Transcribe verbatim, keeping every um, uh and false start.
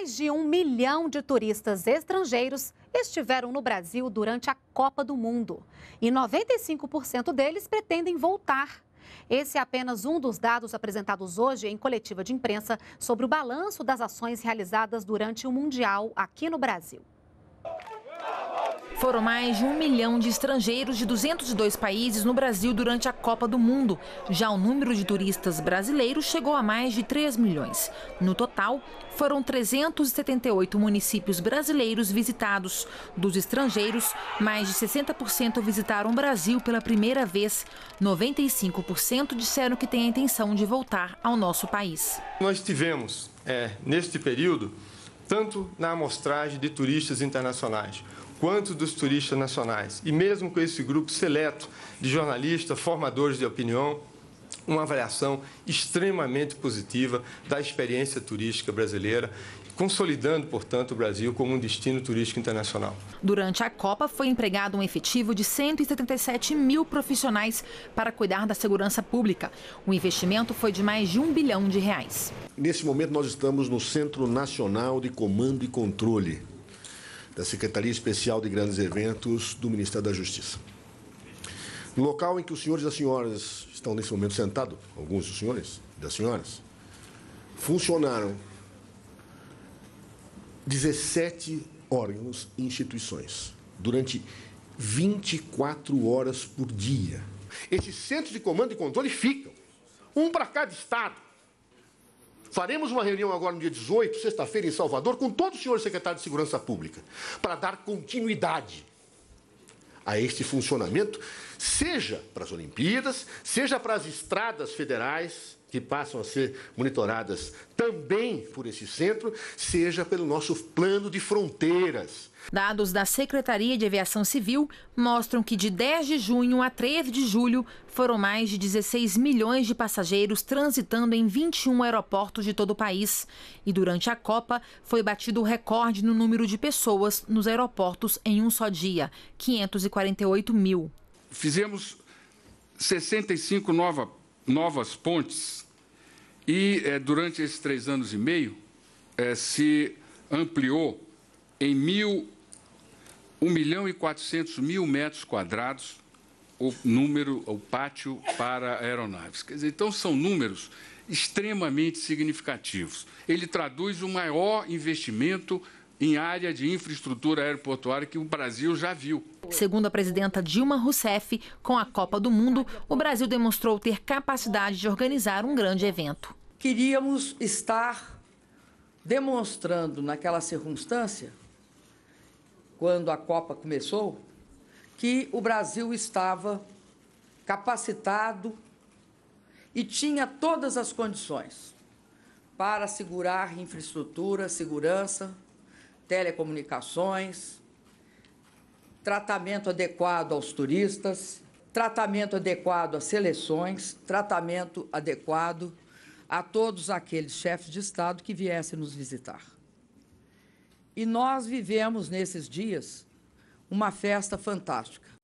Mais de um milhão de turistas estrangeiros estiveram no Brasil durante a Copa do Mundo e noventa e cinco por cento deles pretendem voltar. Esse é apenas um dos dados apresentados hoje em coletiva de imprensa sobre o balanço das ações realizadas durante o Mundial aqui no Brasil. Foram mais de um milhão de estrangeiros de duzentos e dois países no Brasil durante a Copa do Mundo. Já o número de turistas brasileiros chegou a mais de três milhões. No total, foram trezentos e setenta e oito municípios brasileiros visitados. Dos estrangeiros, mais de sessenta por cento visitaram o Brasil pela primeira vez. noventa e cinco por cento disseram que têm a intenção de voltar ao nosso país. Nós tivemos, é, neste período, tanto na amostragem de turistas internacionais, quanto dos turistas nacionais, e mesmo com esse grupo seleto de jornalistas, formadores de opinião, uma avaliação extremamente positiva da experiência turística brasileira, consolidando, portanto, o Brasil como um destino turístico internacional. Durante a Copa, foi empregado um efetivo de cento e setenta e sete mil profissionais para cuidar da segurança pública. O investimento foi de mais de um bilhão de reais. Nesse momento, nós estamos no Centro Nacional de Comando e Controle da Secretaria Especial de Grandes Eventos do Ministério da Justiça. No local em que os senhores e as senhoras estão nesse momento sentados, alguns dos senhores e das senhoras, funcionaram dezessete órgãos e instituições durante vinte e quatro horas por dia. Esses centros de comando e controle ficam, um para cada estado. Faremos uma reunião agora no dia dezoito, sexta-feira, em Salvador, com todos os senhores secretários de Segurança Pública, para dar continuidade a este funcionamento, seja para as Olimpíadas, seja para as estradas federais, que passam a ser monitoradas também por esse centro, seja pelo nosso plano de fronteiras. Dados da Secretaria de Aviação Civil mostram que de dez de junho a treze de julho foram mais de dezesseis milhões de passageiros transitando em vinte e um aeroportos de todo o país. E durante a Copa foi batido o recorde no número de pessoas nos aeroportos em um só dia, quinhentos e quarenta e oito mil. Fizemos sessenta e cinco novas, novas pontes e é, durante esses três anos e meio é, se ampliou em mil... um milhão e quatrocentos mil metros quadrados o número, o pátio para aeronaves. Quer dizer, então, são números extremamente significativos. Ele traduz o maior investimento em área de infraestrutura aeroportuária que o Brasil já viu. Segundo a presidenta Dilma Rousseff, com a Copa do Mundo, o Brasil demonstrou ter capacidade de organizar um grande evento. Queríamos estar demonstrando naquela circunstância, quando a Copa começou, que o Brasil estava capacitado e tinha todas as condições para assegurar infraestrutura, segurança, telecomunicações, tratamento adequado aos turistas, tratamento adequado às seleções, tratamento adequado a todos aqueles chefes de Estado que viessem nos visitar. E nós vivemos, nesses dias, uma festa fantástica.